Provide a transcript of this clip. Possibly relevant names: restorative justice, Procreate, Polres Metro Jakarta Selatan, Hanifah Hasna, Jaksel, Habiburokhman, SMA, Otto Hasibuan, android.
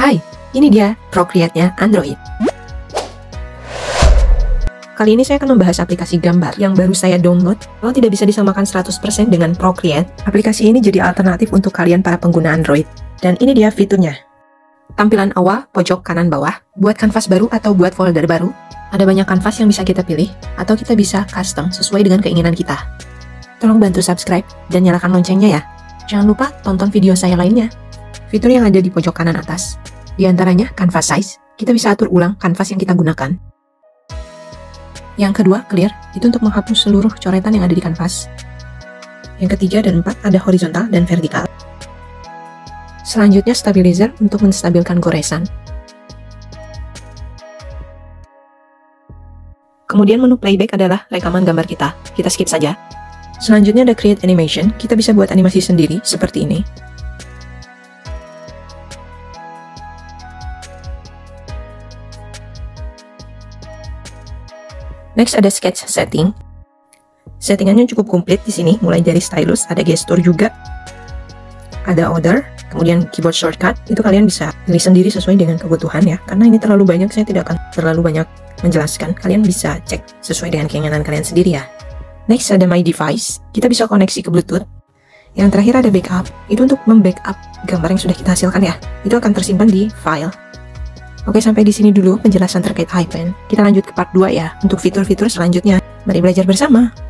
Hai, ini dia Procreate-nya Android. Kali ini saya akan membahas aplikasi gambar yang baru saya download. Kalau tidak bisa disamakan 100% dengan Procreate, aplikasi ini jadi alternatif untuk kalian para pengguna Android. Dan ini dia fiturnya. Tampilan awal, pojok kanan bawah, buat kanvas baru atau buat folder baru. Ada banyak kanvas yang bisa kita pilih, atau kita bisa custom sesuai dengan keinginan kita. Tolong bantu subscribe dan nyalakan loncengnya ya. Jangan lupa tonton video saya lainnya. Fitur yang ada di pojok kanan atas. Di antaranya, canvas size. Kita bisa atur ulang kanvas yang kita gunakan. Yang kedua, clear, itu untuk menghapus seluruh coretan yang ada di kanvas. Yang ketiga dan empat, ada horizontal dan vertikal. Selanjutnya, stabilizer untuk menstabilkan goresan. Kemudian menu playback adalah rekaman gambar kita. Kita skip saja. Selanjutnya ada create animation, kita bisa buat animasi sendiri seperti ini. Next ada sketch setting. Settingannya cukup komplit di sini, mulai dari stylus, ada gestur juga, ada order, kemudian keyboard shortcut. Itu kalian bisa pilih sendiri sesuai dengan kebutuhan ya. Karena ini terlalu banyak, saya tidak akan terlalu banyak menjelaskan. Kalian bisa cek sesuai dengan keinginan kalian sendiri ya. Next ada my device. Kita bisa koneksi ke Bluetooth. Yang terakhir ada backup. Itu untuk membackup gambar yang sudah kita hasilkan ya. Itu akan tersimpan di file. Oke, sampai di sini dulu penjelasan terkait Hypen. Kita lanjut ke part 2 ya, untuk fitur-fitur selanjutnya. Mari belajar bersama.